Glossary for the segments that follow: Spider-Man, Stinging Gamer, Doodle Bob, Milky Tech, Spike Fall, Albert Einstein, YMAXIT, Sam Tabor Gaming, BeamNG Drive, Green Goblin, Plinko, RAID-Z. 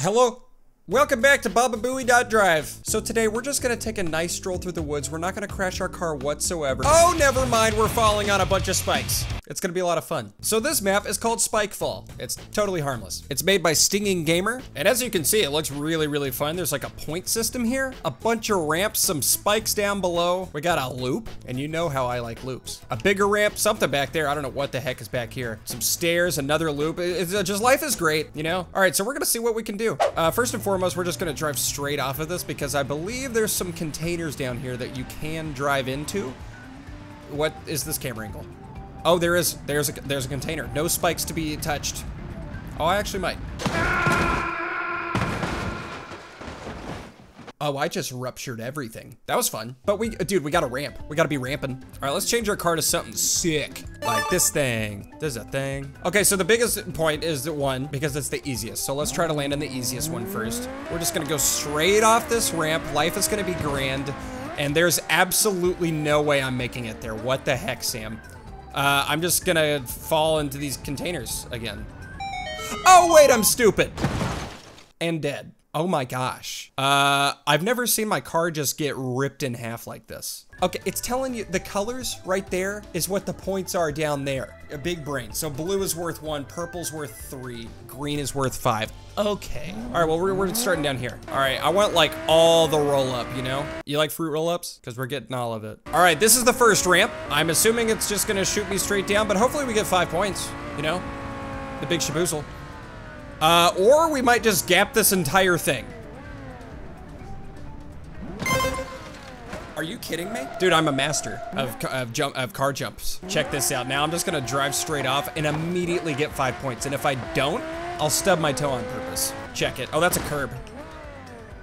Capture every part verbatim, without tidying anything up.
Hello? Welcome back to BeamNG Drive. So today we're just gonna take a nice stroll through the woods. We're not gonna crash our car whatsoever. Oh, never mind, we're falling on a bunch of spikes. It's gonna be a lot of fun. So this map is called Spike Fall. It's totally harmless. It's made by Stinging Gamer. And as you can see, it looks really, really fun. There's like a point system here, a bunch of ramps, some spikes down below. We got a loop, and you know how I like loops. A bigger ramp, something back there. I don't know what the heck is back here. Some stairs, another loop. It's just, life is great, you know? All right, so we're gonna see what we can do. Uh, first and foremost, we're just gonna drive straight off of this because I believe there's some containers down here that you can drive into. What is this camera angle? Oh, there is, there's a, there's a container. No spikes to be touched. Oh, I actually might. Oh, I just ruptured everything. That was fun. But we, dude, we got a ramp. We gotta be ramping. All right, let's change our car to something sick. Like this thing. There's a thing. Okay, so the biggest point is the one, because it's the easiest. So let's try to land on the easiest one first. We're just gonna go straight off this ramp. Life is gonna be grand. And there's absolutely no way I'm making it there. What the heck, Sam? Uh, I'm just gonna fall into these containers again. Oh, wait, I'm stupid. And dead. Oh my gosh. Uh, I've never seen my car just get ripped in half like this. Okay, it's telling you the colors right there is what the points are down there. A big brain. So blue is worth one, purple's worth three, green is worth five. Okay. All right, well, we're, we're starting down here. All right, I want like all the roll up, you know? You like fruit roll ups? Because we're getting all of it. All right, this is the first ramp. I'm assuming it's just gonna shoot me straight down, but hopefully we get five points, you know? The big shaboozle. Uh, or we might just gap this entire thing. Are you kidding me? Dude, I'm a master of, of, jump, of car jumps. Check this out. Now I'm just gonna drive straight off and immediately get five points. And if I don't, I'll stub my toe on purpose. Check it. Oh, that's a curb.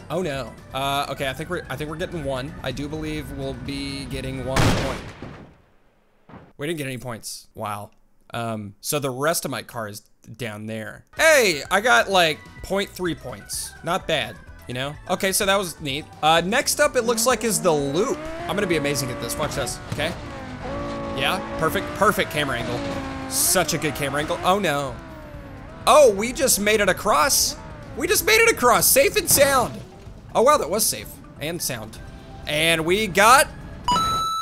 Oh no. Uh, okay, I think we're, I think we're getting one. I do believe we'll be getting one point. We didn't get any points. Wow. Um, so the rest of my car is down there. Hey, I got like zero point three points. Not bad, you know? Okay, so that was neat. Uh, next up, it looks like is the loop. I'm gonna be amazing at this, watch this, okay? Yeah, perfect, perfect camera angle. Such a good camera angle, oh no. Oh, we just made it across. We just made it across, safe and sound. Oh wow, that was safe and sound. And we got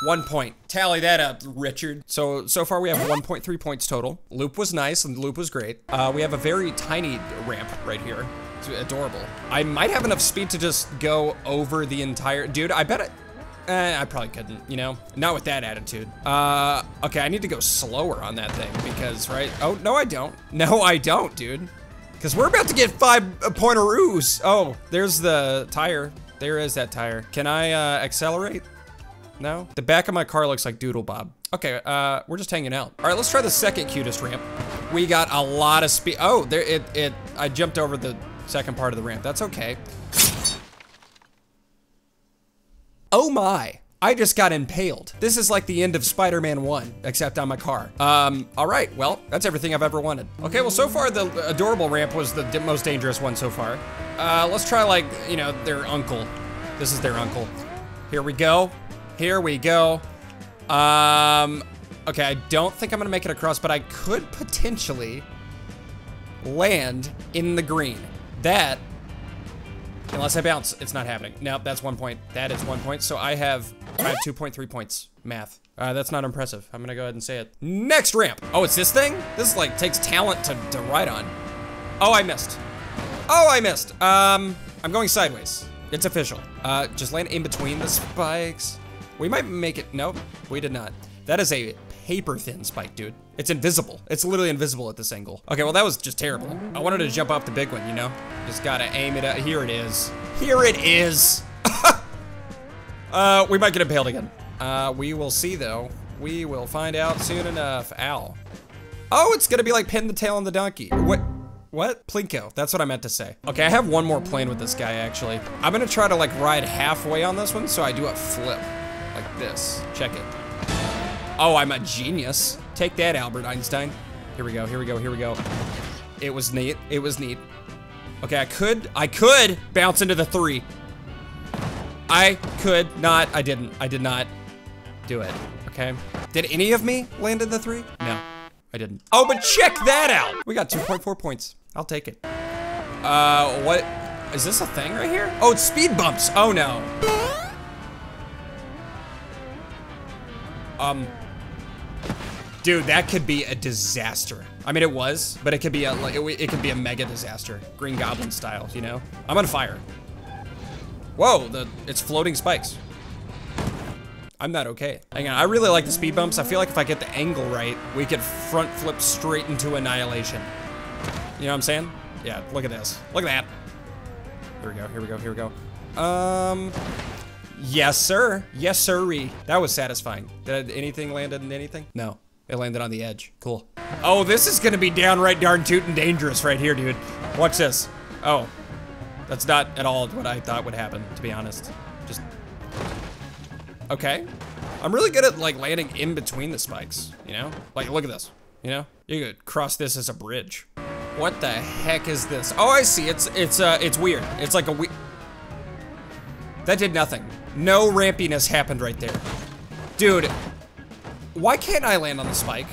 one point. Tally that up, Richard. So, so far we have one point three points total. Loop was nice and loop was great. Uh, we have a very tiny ramp right here. It's adorable. I might have enough speed to just go over the entire, dude, I bet it, eh, I probably couldn't, you know? Not with that attitude. Uh, okay, I need to go slower on that thing because, right? Oh, no, I don't. No, I don't, dude. Because we're about to get five pointeroos. Oh, there's the tire. There is that tire. Can I uh, accelerate? No? The back of my car looks like Doodle Bob. Okay, uh, we're just hanging out. All right, let's try the second cutest ramp. We got a lot of speed. Oh, there it, it, I jumped over the second part of the ramp. That's okay. Oh my, I just got impaled. This is like the end of Spider-Man one, except on my car. Um, all right, well, that's everything I've ever wanted. Okay, well, so far the adorable ramp was the most dangerous one so far. Uh, let's try like, you know, their uncle. This is their uncle. Here we go. Here we go. Um, okay, I don't think I'm gonna make it across, but I could potentially land in the green. That, unless I bounce, it's not happening. Nope, that's one point. That is one point. So I have, I have two point three points. Math. Uh, that's not impressive. I'm gonna go ahead and say it. Next ramp. Oh, it's this thing? This like takes talent to, to ride on. Oh, I missed. Oh, I missed. Um, I'm going sideways. It's official. Uh, just land in between the spikes. We might make it, nope, we did not. That is a paper thin spike, dude. It's invisible, it's literally invisible at this angle. Okay, well that was just terrible. I wanted to jump off the big one, you know? Just gotta aim it out, here it is. Here it is! uh, we might get impaled again. Uh, we will see though. We will find out soon enough. Ow. Oh, it's gonna be like pin the tail on the donkey. What? What? Plinko, that's what I meant to say. Okay, I have one more plan with this guy actually. I'm gonna try to like ride halfway on this one so I do a flip. Like this, check it. Oh, I'm a genius. Take that, Albert Einstein. Here we go, here we go, here we go. It was neat, it was neat. Okay, I could, I could bounce into the three. I could not, I didn't, I did not do it, okay? Did any of me land in the three? No, I didn't. Oh, but check that out. We got two point four points, I'll take it. Uh, what? Is this a thing right here? Oh, it's speed bumps. Oh no. Um, dude, that could be a disaster. I mean, it was, but it could be a like it, it could be a mega disaster, Green Goblin style. You know, I'm on fire. Whoa, the it's floating spikes. I'm not okay. Hang on, I really like the speed bumps. I feel like if I get the angle right, we could front flip straight into annihilation. You know what I'm saying? Yeah, look at this. Look at that. Here we go, here we go, here we go. Um, yes, sir. Yes, sirree. That was satisfying. Did anything land in anything? No, it landed on the edge. Cool. Oh, this is gonna be downright darn tootin' dangerous right here, dude. Watch this. Oh, that's not at all what I thought would happen, to be honest. Just, okay. I'm really good at like landing in between the spikes, you know? Like, look at this, you know? You could cross this as a bridge. What the heck is this? Oh, I see. It's it's uh it's weird. It's like a we. That did nothing. No rampiness happened right there, dude. Why can't I land on the spike?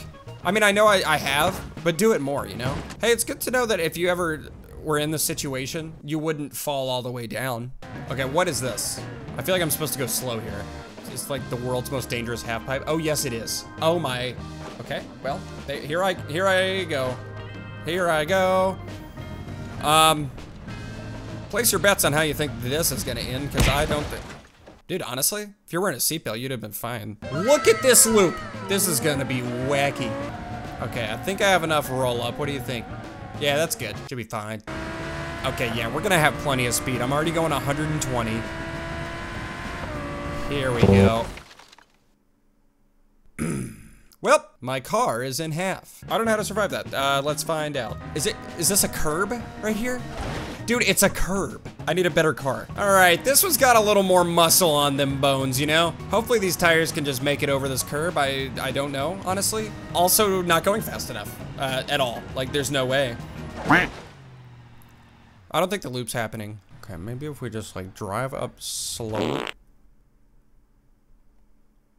I mean, I know I I have, but do it more, you know. Hey, it's good to know that if you ever were in this situation, you wouldn't fall all the way down. Okay, what is this? I feel like I'm supposed to go slow here. It's like the world's most dangerous half pipe. Oh yes, it is. Oh my. Okay. Well, they, here I here I go. Here I go. Um, place your bets on how you think this is gonna end, because I don't think... Dude, honestly, if you're wearing a seatbelt, you'd have been fine. Look at this loop. This is gonna be wacky. Okay, I think I have enough roll up. What do you think? Yeah, that's good. Should be fine. Okay, yeah, we're gonna have plenty of speed. I'm already going one hundred twenty. Here we go. Well, my car is in half. I don't know how to survive that. Uh, let's find out. Is it, is this a curb right here? Dude, it's a curb. I need a better car. All right, this one's got a little more muscle on them bones, you know? Hopefully these tires can just make it over this curb. I, I don't know, honestly. Also, not going fast enough uh, at all. Like, there's no way. I don't think the loop's happening. Okay, maybe if we just like drive up slow.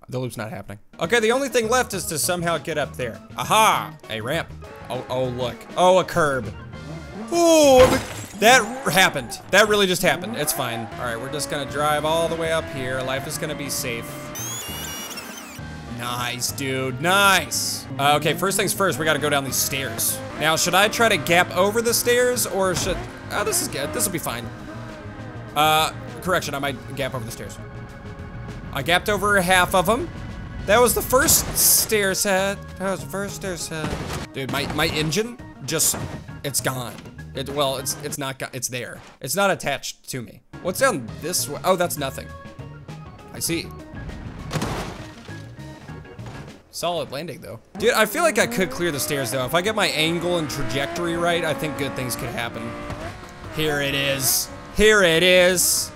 The loop's not happening. Okay, the only thing left is to somehow get up there. Aha! A ramp. Oh, oh, look. Oh, a curb. Oh, that happened. That really just happened. It's fine. All right, we're just gonna drive all the way up here. Life is gonna be safe. Nice, dude, nice. Uh, okay, first things first, we gotta go down these stairs. Now, should I try to gap over the stairs or should, oh, this is good, this'll be fine. Uh, correction, I might gap over the stairs. I gapped over half of them. That was the first stair set. That was the first stair set. Dude, my, my engine just, it's gone. It, well, it's it's not gone, it's there. It's not attached to me. What's down this way? Oh, that's nothing. I see. Solid landing though. Dude, I feel like I could clear the stairs though. If I get my angle and trajectory right, I think good things could happen. Here it is, here it is.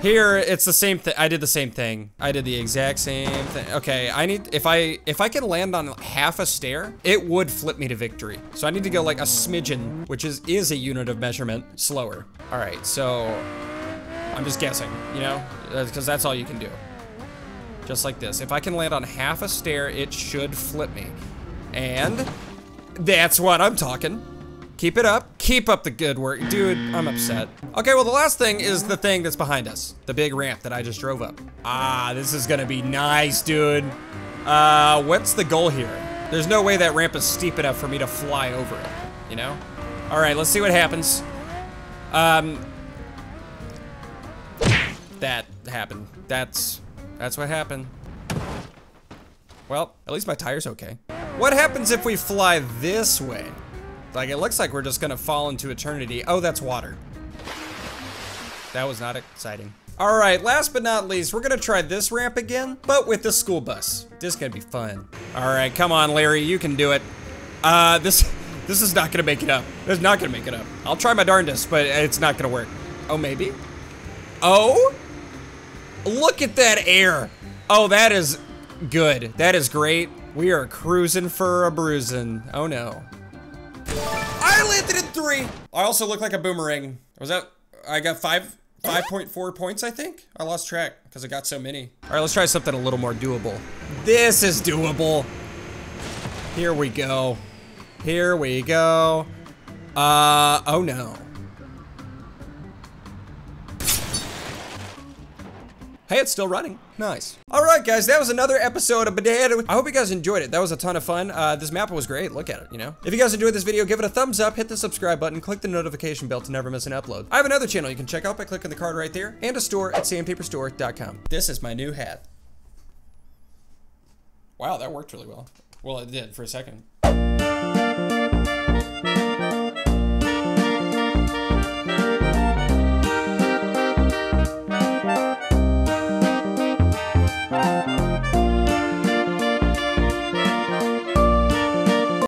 Here, it's the same thing. I did the same thing. I did the exact same thing. Okay, I need, if I if I can land on half a stair, it would flip me to victory. So I need to go like a smidgen, which is, is a unit of measurement, slower. All right, so I'm just guessing, you know, because that's all you can do. Just like this. If I can land on half a stair, it should flip me. And that's what I'm talking. Keep it up. Keep up the good work. Dude, I'm upset. Okay, well, the last thing is the thing that's behind us. The big ramp that I just drove up. Ah, this is gonna be nice, dude. Uh, what's the goal here? There's no way that ramp is steep enough for me to fly over it, you know? All right, let's see what happens. Um, that happened. That's, that's what happened. Well, at least my tire's okay. What happens if we fly this way? Like, it looks like we're just gonna fall into eternity. Oh, that's water. That was not exciting. All right, last but not least, we're gonna try this ramp again, but with the school bus. This is gonna be fun. All right, come on, Larry, you can do it. Uh, this this is not gonna make it up. It's not gonna make it up. I'll try my darndest, but it's not gonna work. Oh, maybe? Oh? Look at that air. Oh, that is good. That is great. We are cruising for a bruising. Oh, no. I landed in three. I also look like a boomerang. Was that, I got five, five point four points, I think? I lost track because I got so many. All right, let's try something a little more doable. This is doable. Here we go. Here we go. Uh, oh no. Hey, it's still running. Nice. All right, guys, that was another episode of Badad. I hope you guys enjoyed it. That was a ton of fun. Uh, this map was great. Look at it, you know? If you guys enjoyed this video, give it a thumbs up, hit the subscribe button, click the notification bell to never miss an upload. I have another channel you can check out by clicking the card right there, and a store at sam taborstore dot com. This is my new hat. Wow, that worked really well. Well, it did for a second.